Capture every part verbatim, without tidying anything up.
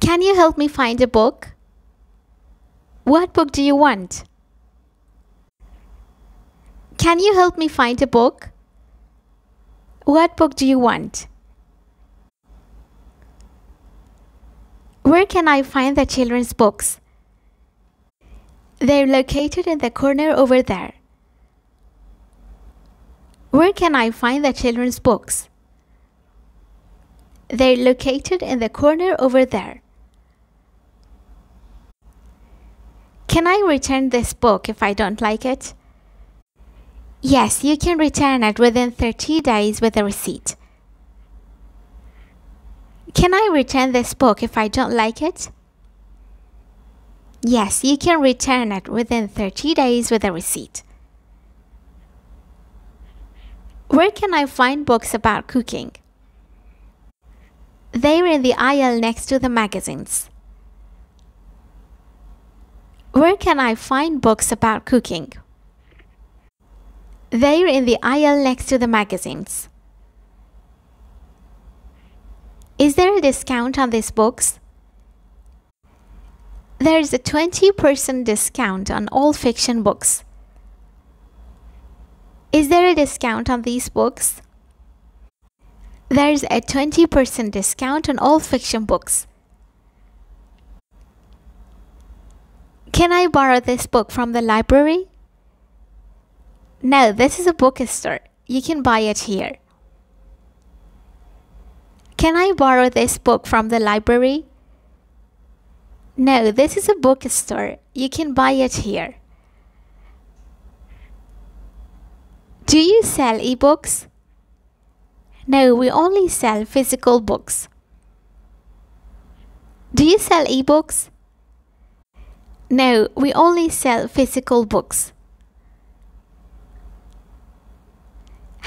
Can you help me find a book? What book do you want? Can you help me find a book? What book do you want? Where can I find the children's books? They're located in the corner over there. Where can I find the children's books? They're located in the corner over there. Can I return this book if I don't like it? Yes, you can return it within thirty days with a receipt. Can I return this book if I don't like it? Yes, you can return it within thirty days with a receipt. Where can I find books about cooking? They're in the aisle next to the magazines. Where can I find books about cooking? They're in the aisle next to the magazines. Is there a discount on these books? There is a twenty percent discount on all fiction books. Is there a discount on these books? There is a twenty percent discount on all fiction books. Can I borrow this book from the library? No, this is a bookstore. You can buy it here. Can I borrow this book from the library? No, this is a bookstore. You can buy it here. Do you sell ebooks? No, we only sell physical books. Do you sell ebooks? No, we only sell physical books.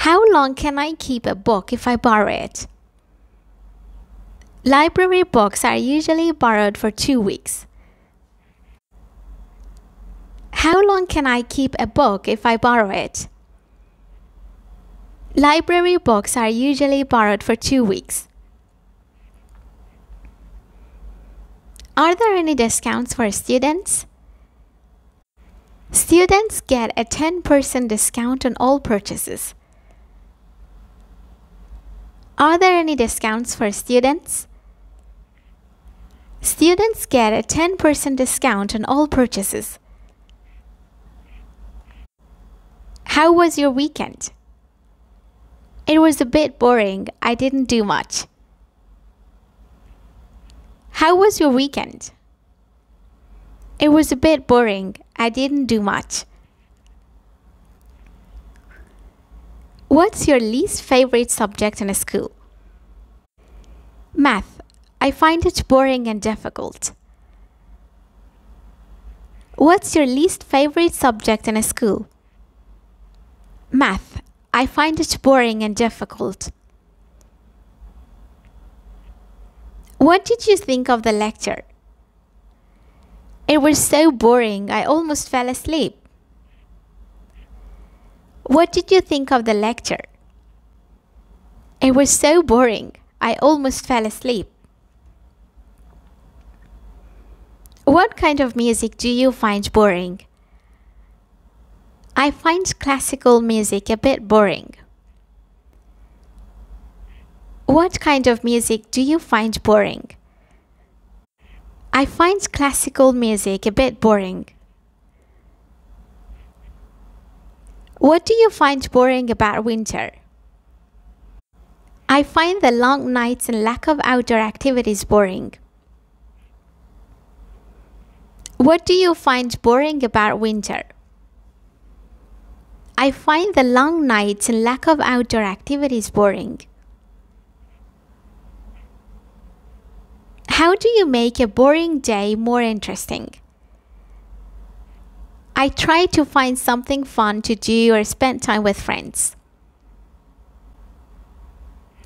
How long can I keep a book if I borrow it? Library books are usually borrowed for two weeks. How long can I keep a book if I borrow it? Library books are usually borrowed for two weeks. Are there any discounts for students? Students get a ten percent discount on all purchases. Are there any discounts for students? Students get a ten percent discount on all purchases. How was your weekend? It was a bit boring. I didn't do much. How was your weekend? It was a bit boring. I didn't do much. What's your least favorite subject in school? Math. I find it boring and difficult. What's your least favorite subject in school? Math. I find it boring and difficult. What did you think of the lecture? It was so boring, I almost fell asleep. What did you think of the lecture? It was so boring. I almost fell asleep. What kind of music do you find boring? I find classical music a bit boring. What kind of music do you find boring? I find classical music a bit boring. What do you find boring about winter? I find the long nights and lack of outdoor activities boring. What do you find boring about winter? I find the long nights and lack of outdoor activities boring. How do you make a boring day more interesting? I try to find something fun to do or spend time with friends.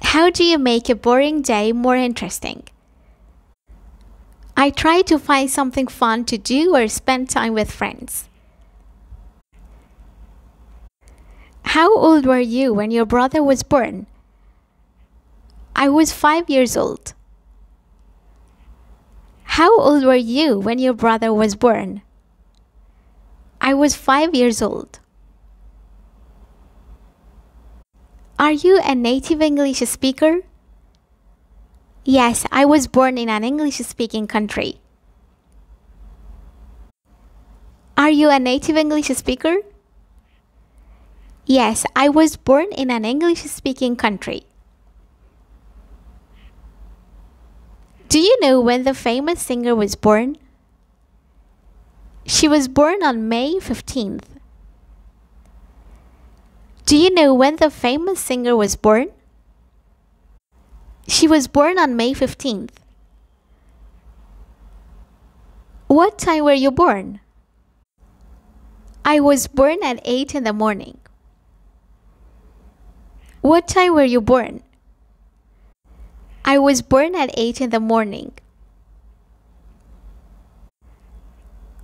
How do you make a boring day more interesting? I try to find something fun to do or spend time with friends. How old were you when your brother was born? I was five years old. How old were you when your brother was born? I was five years old. Are you a native English speaker? Yes, I was born in an English-speaking country. Are you a native English speaker? Yes, I was born in an English-speaking country. Do you know when the famous singer was born? She was born on May fifteenth. Do you know when the famous singer was born? She was born on May fifteenth. What time were you born? I was born at eight in the morning. What time were you born? I was born at eight in the morning.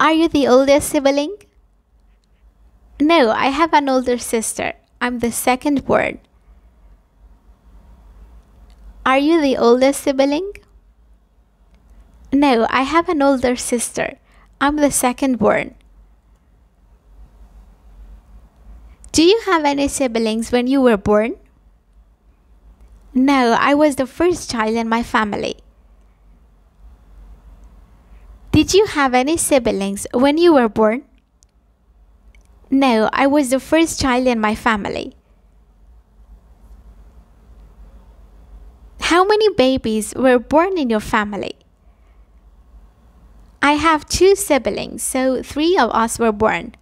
Are you the oldest sibling? No, I have an older sister. I'm the second born. Are you the oldest sibling? No, I have an older sister. I'm the second born. Do you have any siblings when you were born? No, I was the first child in my family. Did you have any siblings when you were born? No, I was the first child in my family. How many babies were born in your family? I have two siblings, so three of us were born.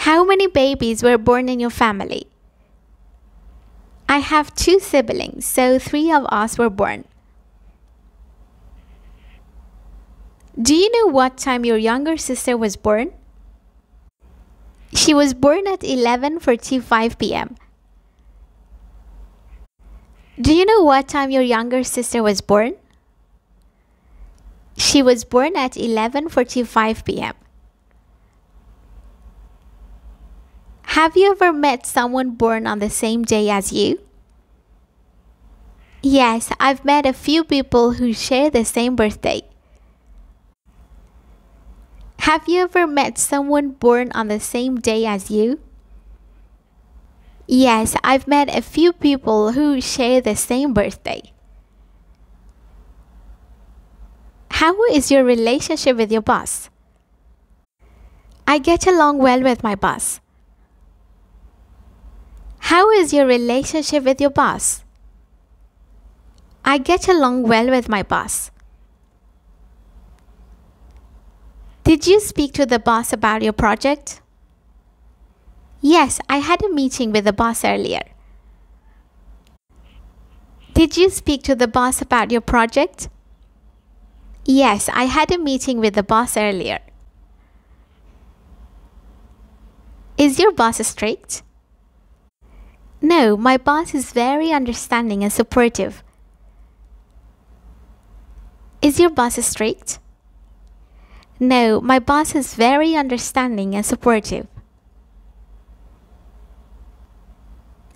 How many babies were born in your family? I have two siblings, so three of us were born. Do you know what time your younger sister was born? She was born at eleven forty-five p m Do you know what time your younger sister was born? She was born at eleven forty-five p m Have you ever met someone born on the same day as you? Yes, I've met a few people who share the same birthday. Have you ever met someone born on the same day as you? Yes, I've met a few people who share the same birthday. How is your relationship with your boss? I get along well with my boss. How is your relationship with your boss? I get along well with my boss. Did you speak to the boss about your project? Yes, I had a meeting with the boss earlier. Did you speak to the boss about your project? Yes, I had a meeting with the boss earlier. Is your boss strict? No, my boss is very understanding and supportive. Is your boss strict? No, my boss is very understanding and supportive.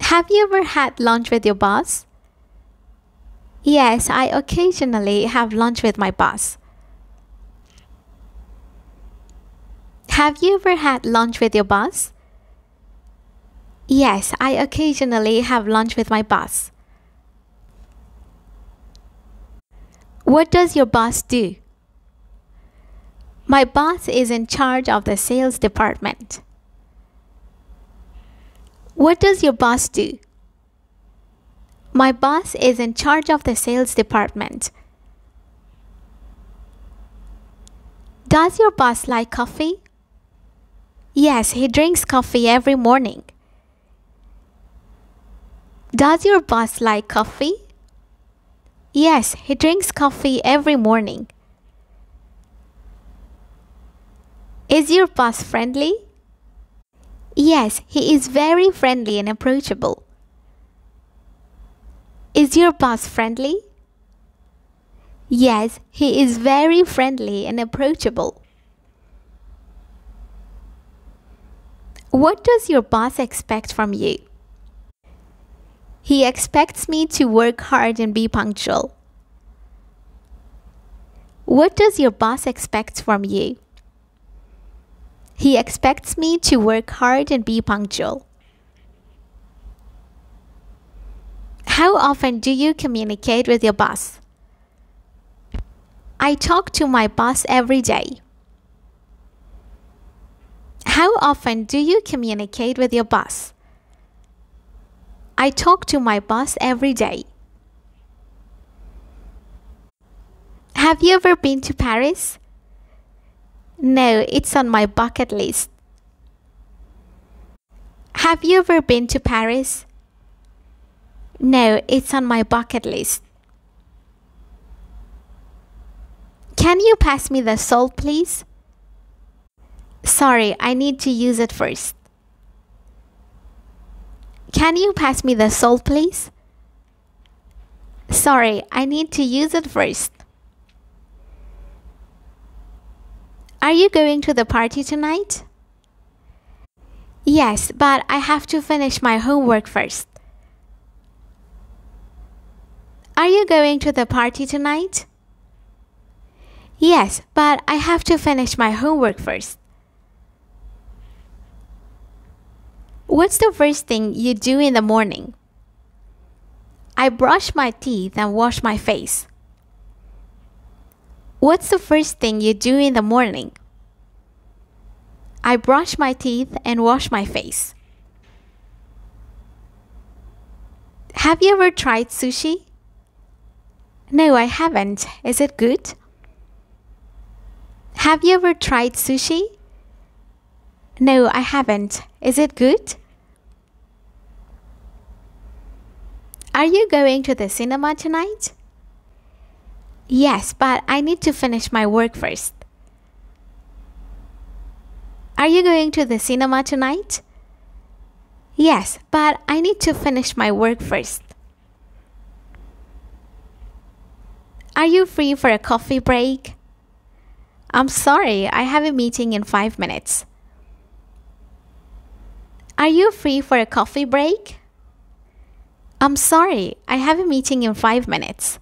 Have you ever had lunch with your boss? Yes, I occasionally have lunch with my boss. Have you ever had lunch with your boss? Yes, I occasionally have lunch with my boss. What does your boss do? My boss is in charge of the sales department. What does your boss do? My boss is in charge of the sales department. Does your boss like coffee? Yes, he drinks coffee every morning. Does your boss like coffee? Yes, he drinks coffee every morning. Is your boss friendly? Yes, he is very friendly and approachable. Is your boss friendly? Yes, he is very friendly and approachable. What does your boss expect from you? He expects me to work hard and be punctual. What does your boss expect from you? He expects me to work hard and be punctual. How often do you communicate with your boss? I talk to my boss every day. How often do you communicate with your boss? I talk to my boss every day. Have you ever been to Paris? No, it's on my bucket list. Have you ever been to Paris? No, it's on my bucket list. Can you pass me the salt, please? Sorry, I need to use it first. Can you pass me the salt, please? Sorry, I need to use it first. Are you going to the party tonight? Yes, but I have to finish my homework first. Are you going to the party tonight? Yes, but I have to finish my homework first. What's the first thing you do in the morning? I brush my teeth and wash my face. What's the first thing you do in the morning? I brush my teeth and wash my face. Have you ever tried sushi? No, I haven't. Is it good? Have you ever tried sushi? No, I haven't. Is it good? Are you going to the cinema tonight? Yes, but I need to finish my work first. Are you going to the cinema tonight? Yes, but I need to finish my work first. Are you free for a coffee break? I'm sorry, I have a meeting in five minutes. Are you free for a coffee break? I'm sorry, I have a meeting in five minutes.